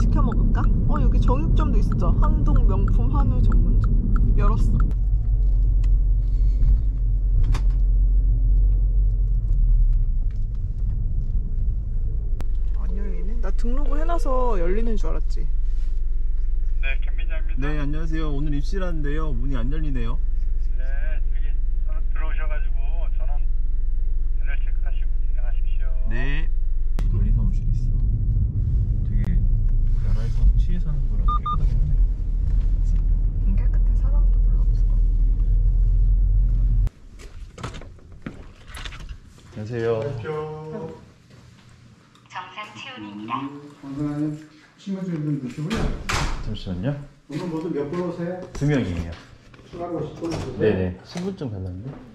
시켜 먹을까? 여기 정육점도 있어. 항동 명품 한우 전문점 열었어. 안 열리네? 나 등록을 해놔서 열리는 줄 알았지. 네, 캠핑장입니다. 네, 안녕하세요. 오늘 입실하는데요, 문이 안 열리네요. 네, 저기 들어오셔가지고 전원을 체크하시고 진행하십시오. 네. 멀리 사무실 있어. 되게 나라에서 시에서 하는 거라 깨끗하게 하네. 그치? 안 깨끗해. 사람도 별로 없을 것 같아. 안녕하세요. 안녕하세요. 정상 체온입니다. 오늘은 친구들 좀 드시고요. 잠시만요. 오늘 모두 몇 분 오세요? 2명이에요. 추가로 10분 오세요? 네네. 10분쯤 갈랐는데?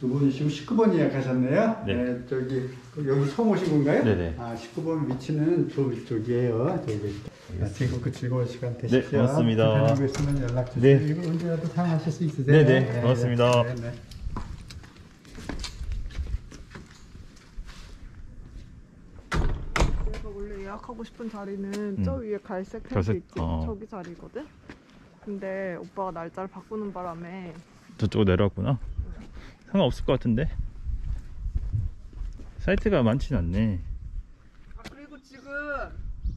두 분이시고 19번 예약하셨네요? 네. 네, 저기 여기 처음 오신 건가요? 네네. 아, 19번 위치는 저쪽이에요. 저기. 즐겁고 즐거운 시간 되십시오. 네, 고맙습니다. 필요한 거 있으면 연락 주세요. 네. 이거 언제라도 사용하실 수 있으세요? 네네. 네, 고맙습니다. 네, 네. 예약하고 싶은 자리는 저 위에 갈색 텐트 있지? 저기 자리거든? 근데 오빠가 날짜를 바꾸는 바람에 저쪽으로 내려왔구나? 상관없을 것 같은데? 사이트가 많진 않네. 아, 그리고 지금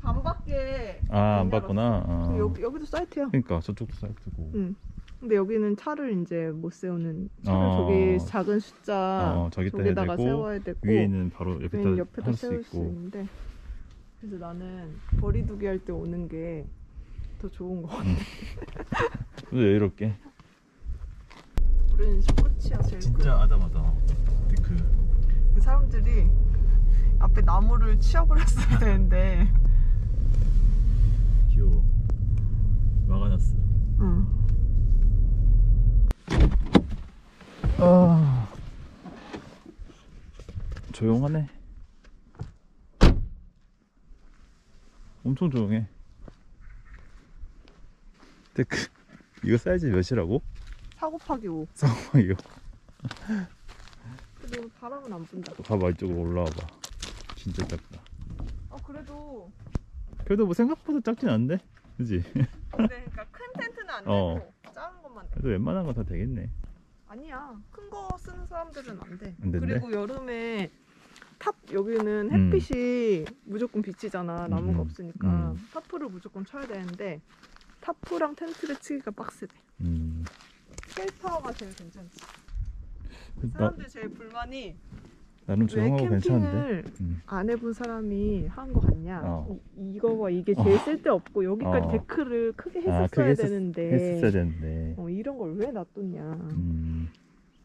반밖에 안 봤구나. 아. 여기도 사이트야. 그러니까 저쪽도 사이트고. 근데 여기는 차를 이제 못 세우는, 차를 저기 작은 숫자 저기다가 세워야 되고, 위에는 바로 옆에다 할 수 있는데, 그래서 나는 거리두기 할 때 오는 게 더 좋은 것 같아. 근데 여유롭게. 우리는 끝이야, 제일 끝. 진짜 아담하다. 그 사람들이 앞에 나무를 취업을 했어야 되는데. 귀여워. 막아놨어. 응. 아, 조용하네. 엄청 조용해. 데크. 이거 사이즈 몇이라고? 4 곱하기 5. 4 곱하기 5. 근데 바람은 안 분다. 봐봐, 이쪽으로 올라와봐. 진짜 작다. 그래도 뭐 생각보다 작진 않은데? 그지? 그러니까 큰 텐트는 안 되고 작은 것만 돼. 그래도 웬만한 건 다 되겠네. 아니야, 큰 거 쓰는 사람들은 안 돼. 안 된대? 그리고 여름에 탑, 여기는 햇빛이 무조건 비치잖아. 나무가 없으니까 타프를 무조건 쳐야 되는데, 타프랑 텐트를 치기가 빡세대. 셀파워가 제일 괜찮지. 사람들 제일 불만이, 나름 조용하고 괜찮은데 안 해본 사람이 한 거 같냐. 이거와 이게 제일 쓸데없고, 여기까지 데크를 크게 했었어야 되는데 이런 걸 왜 놔뒀냐.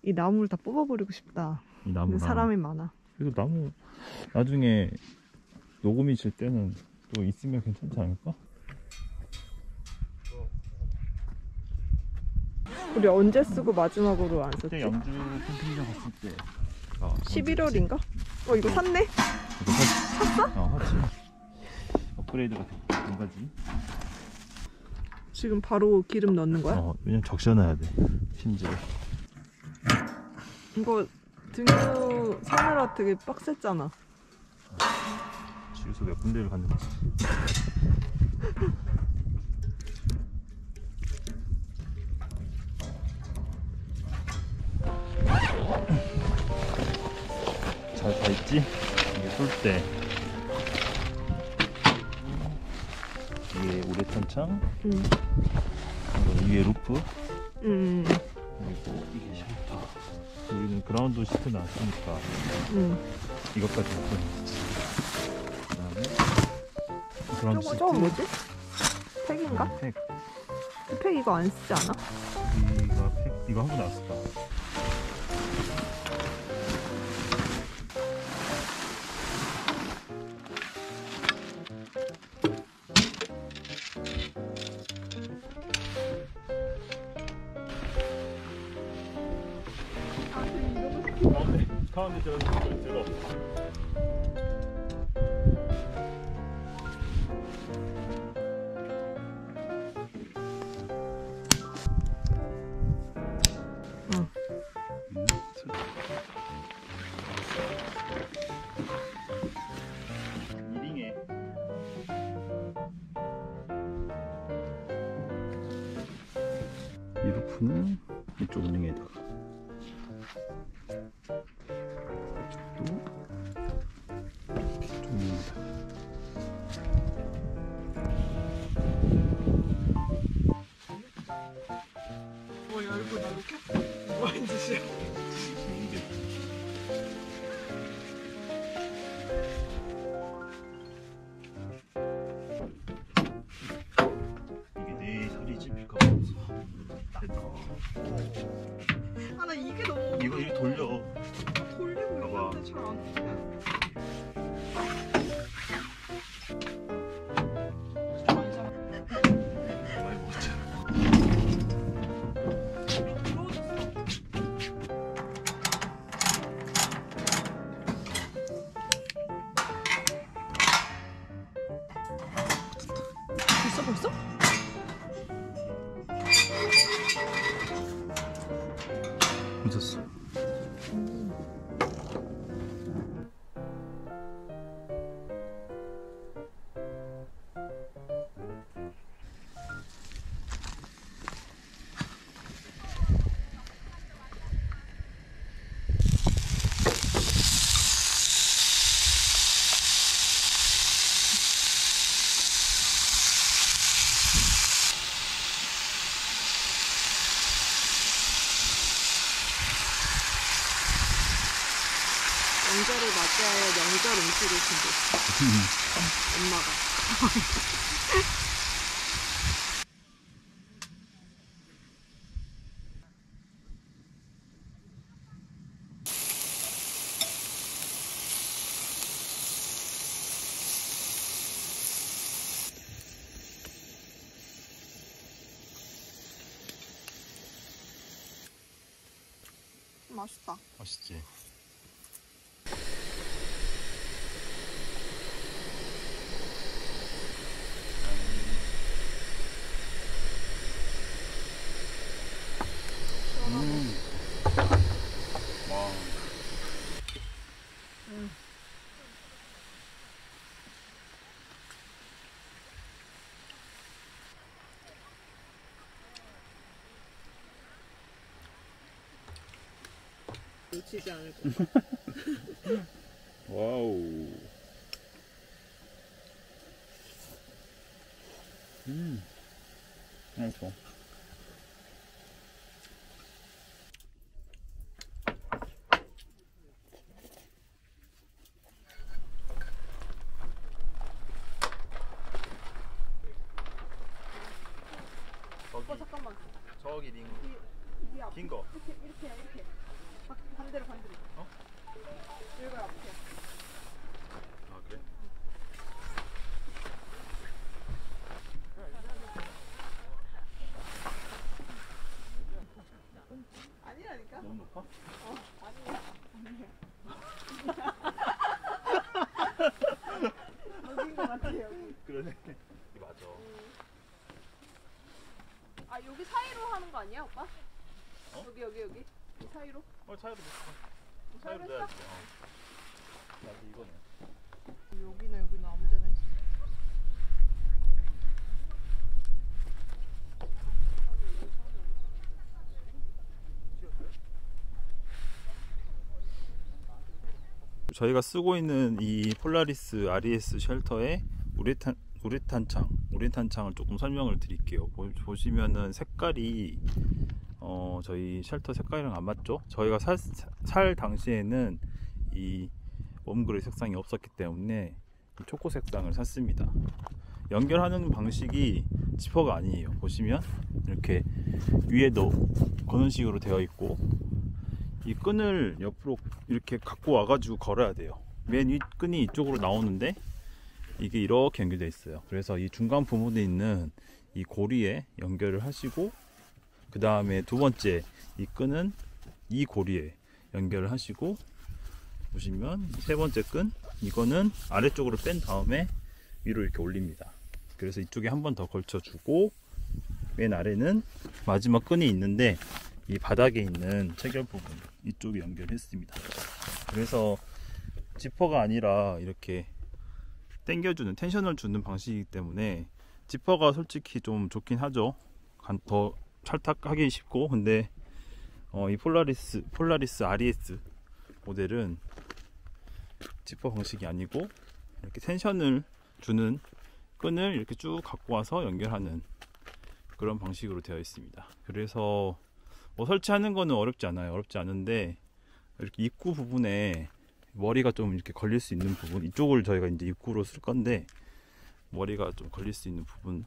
이 나무를 다 뽑아버리고 싶다. 이 나무가. 사람이 많아. 그래서 나무 나중에 녹음이 질 때는 또 있으면 괜찮지 않을까? 우리 언제 쓰고 마지막으로 안 썼지? 그때 양주 캠핑장 갔을 때 11월인가? 이거 샀네? 이거 샀어? 샀지. 업그레이드가 됐다. 한 가지. 지금 바로 기름 넣는 거야? 왜냐면 적셔놔야 돼. 심지어 이거 등유 사느라 되게 빡셌잖아. 주유소 몇 군데를 갔는지. 잘 다 있지? 이게 쏠때 위에 우레탄창, 위에 루프, 그리고 이게 샤터. 우리는 그라운드 시트 나왔으니까 이것까지 그 다음에 그라운드 시트. 저거 뭐지? 팩인가? 팩. 팩 이거 안 쓰지 않아? 이거 팩, 이거 한 번 나왔을까? 가운데 들어서 들어. 제품은 이쪽 은행에다가 뭐 열고 나올게? 뭐 하는 짓이야? 이게 내 살이 찝힐까 봐 무서워. 아, 나 이게 너무 이거 돌려. 돌리고 있는데 잘 안 돼. 벌써? 묻었어. 명절을 맞이하여 명절 음식을 준비했어. 엄마가. 맛있다. 맛있지? 놓치지 않을 것 와우. 맛있어. 잠깐만. 저기 링. 긴 거. 이렇게. 반대로. 어? 여기가 앞에. 아 그래? 아니라니까? 너무 높아? 어 아니에요. 여기인 것 같아요. 그러네. 맞아. 아 여기 사이로 하는 거 아니야 오빠? 어? 여기. 이 사이로? 사이로 됐어. 사이로 됐어? 나도 이거네. 여기나 아무데나 했어. 저희가 쓰고 있는 이 폴라리스 아리에스 쉘터의 우레탄창을 조금 설명을 드릴게요. 보시면은 색깔이 저희 쉘터 색깔이랑 안 맞죠? 저희가 살 당시에는 이 웜그레이 색상이 없었기 때문에 초코 색상을 샀습니다. 연결하는 방식이 지퍼가 아니에요. 보시면 이렇게 위에도 거는 식으로 되어 있고 이 끈을 옆으로 이렇게 갖고 와가지고 걸어야 돼요. 맨 위 끈이 이쪽으로 나오는데 이게 이렇게 연결되어 있어요. 그래서 이 중간 부분에 있는 이 고리에 연결을 하시고 그 다음에 두 번째 이 끈은 이 고리에 연결을 하시고 보시면 세 번째 끈 이거는 아래쪽으로 뺀 다음에 위로 이렇게 올립니다. 그래서 이쪽에 한 번 더 걸쳐주고 맨 아래는 마지막 끈이 있는데 이 바닥에 있는 체결 부분 이쪽에 연결했습니다. 그래서 지퍼가 아니라 이렇게 당겨주는 텐션을 주는 방식이기 때문에 지퍼가 솔직히 좀 좋긴 하죠. 더 찰탁하기 쉽고, 근데 이 폴라리스 아리에스 모델은 지퍼 방식이 아니고 이렇게 텐션을 주는 끈을 이렇게 쭉 갖고 와서 연결하는 그런 방식으로 되어 있습니다. 그래서 설치하는 거는 어렵지 않아요. 어렵지 않은데 이렇게 입구 부분에 머리가 좀 이렇게 걸릴 수 있는 부분, 이쪽을 저희가 이제 입구로 쓸 건데 머리가 좀 걸릴 수 있는 부분,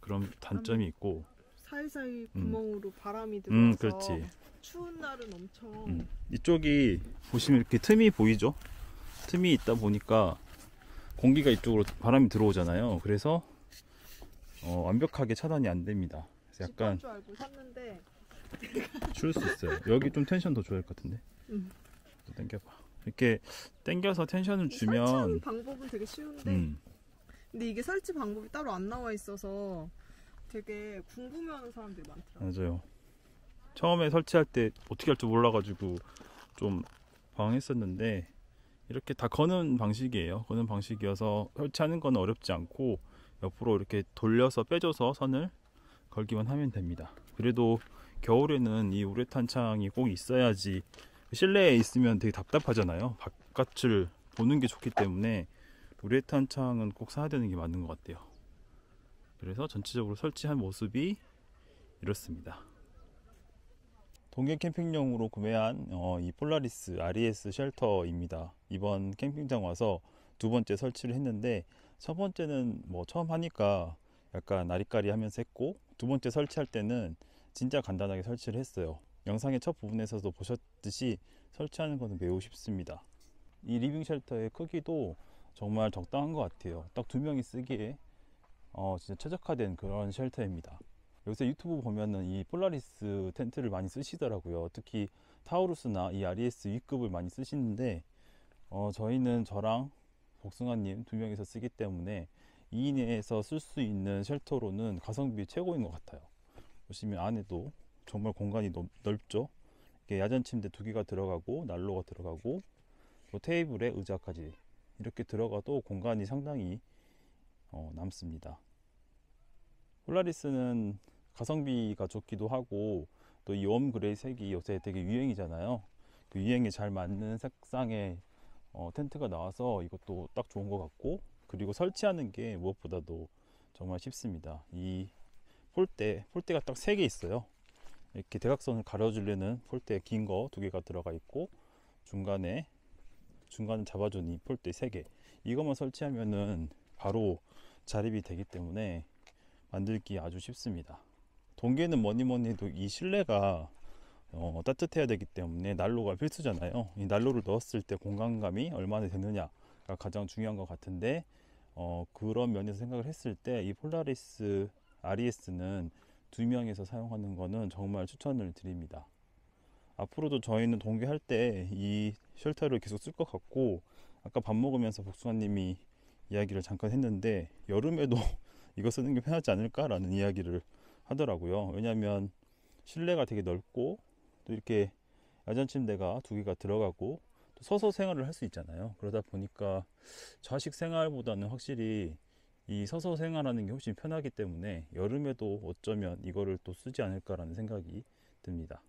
그런 단점이 있고, 사이사이 구멍으로 바람이 들어서 그렇지. 추운 날은 엄청 이쪽이 보시면 이렇게 틈이 보이죠? 틈이 있다 보니까 공기가 이쪽으로 바람이 들어오잖아요. 그래서 완벽하게 차단이 안 됩니다. 그래서 약간 줄 알고 샀는데 추울 수 있어요. 여기 좀 텐션 더 줘야 할 것 같은데. 또 당겨봐. 이렇게 당겨서 텐션을 주면 설치하는 방법은 되게 쉬운데 근데 이게 설치 방법이 따로 안 나와 있어서 되게 궁금해하는 사람들이 많더라고요. 맞아요. 처음에 설치할 때 어떻게 할지 몰라가지고 좀 방황했었는데 이렇게 다 거는 방식이에요. 거는 방식이어서 설치하는 건 어렵지 않고 옆으로 이렇게 돌려서 빼줘서 선을 걸기만 하면 됩니다. 그래도 겨울에는 이 우레탄창이 꼭 있어야지, 실내에 있으면 되게 답답하잖아요. 바깥을 보는 게 좋기 때문에 우레탄창은 꼭 사야 되는 게 맞는 것 같아요. 그래서 전체적으로 설치한 모습이 이렇습니다. 동계 캠핑용으로 구매한 이 폴라리스 아리에스 쉘터입니다. 이번 캠핑장 와서 두 번째 설치를 했는데, 첫 번째는 뭐 처음 하니까 약간 아리까리 하면서 했고, 두 번째 설치할 때는 진짜 간단하게 설치를 했어요. 영상의 첫 부분에서도 보셨듯이 설치하는 것은 매우 쉽습니다. 이 리빙 쉘터의 크기도 정말 적당한 것 같아요. 딱 두 명이 쓰기에 진짜 최적화된 그런 쉘터입니다. 요새 유튜브 보면은 이 폴라리스 텐트를 많이 쓰시더라고요. 특히 타우루스나 이 아리에스 E급을 많이 쓰시는데 저희는 저랑 복숭아님 두 명이서 쓰기 때문에 2인에서 쓸 수 있는 쉘터로는 가성비 최고인 것 같아요. 보시면 안에도 정말 공간이 넓죠. 이렇게 야전 침대 두 개가 들어가고, 난로가 들어가고, 또 테이블에 의자까지 이렇게 들어가도 공간이 상당히 남습니다. 폴라리스는 가성비가 좋기도 하고, 또 이 웜 그레이 색이 요새 되게 유행이잖아요. 그 유행에 잘 맞는 색상의 텐트가 나와서 이것도 딱 좋은 것 같고, 그리고 설치하는 게 무엇보다도 정말 쉽습니다. 이 폴대가 딱 3개 있어요. 이렇게 대각선을 가려주려는 폴대 긴 거 2개가 들어가 있고, 중간을 잡아주는 이 폴대 3개, 이것만 설치하면은 바로 자립이 되기 때문에 만들기 아주 쉽습니다. 동계는 뭐니뭐니 해도 이 실내가 따뜻해야 되기 때문에 난로가 필수잖아요. 이 난로를 넣었을 때 공간감이 얼마나 되느냐가 가장 중요한 것 같은데, 그런 면에서 생각을 했을 때 이 폴라리스 아리에스는 2명에서 사용하는 거는 정말 추천을 드립니다. 앞으로도 저희는 동계할 때 이 쉘터를 계속 쓸 것 같고, 아까 밥 먹으면서 복숭아님이 이야기를 잠깐 했는데 여름에도 이거 쓰는 게 편하지 않을까 라는 이야기를 하더라고요. 왜냐하면 실내가 되게 넓고, 또 이렇게 야전 침대가 2개가 들어가고, 또 서서 생활을 할 수 있잖아요. 그러다 보니까 좌식 생활보다는 확실히 이 서서 생활하는 게 훨씬 편하기 때문에 여름에도 어쩌면 이거를 또 쓰지 않을까 라는 생각이 듭니다.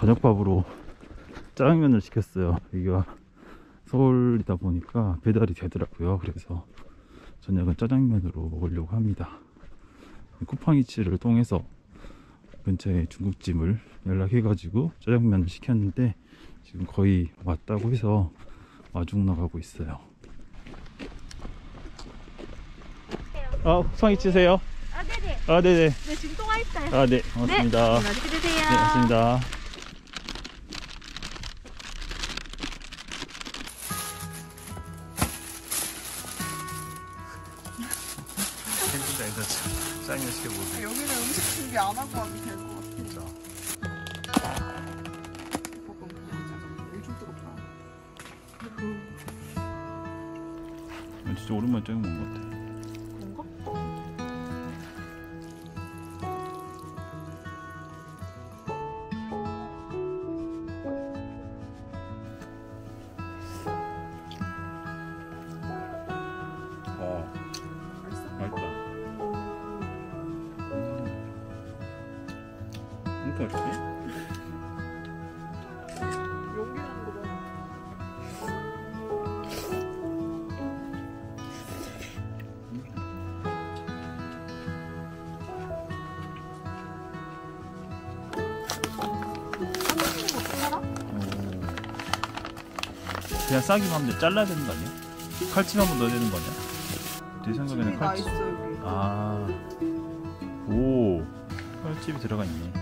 저녁밥으로 짜장면을 시켰어요. 여기가 서울이다 보니까 배달이 되더라고요. 그래서 저녁은 짜장면으로 먹으려고 합니다. 쿠팡이츠를 통해서 근처에 중국집을 연락해가지고 짜장면을 시켰는데 지금 거의 왔다고 해서 마중 나가고 있어요. 아, 쿠팡이츠세요? 아, 네네. 아, 네네. 네, 지금 또 와있어요. 아, 네. 고맙습니다. 네, 맛있게 드세요. 네, 고맙습니다. 짜장면 시켜보세요. 여기는 음식 준비 안 하고 와도 될 것 같아. 진짜. 볶음 그냥 짜장면. 요즘 뜨겁다. 진짜 오랜만에 짜장면 먹은 것 같아. 그냥 싸기만 하면 돼. 잘라야 되는 거 아니야? 칼집 한번 넣어야 되는 거 아니야? 제 생각에는 칼집. 아, 오, 칼집이 들어가 있네.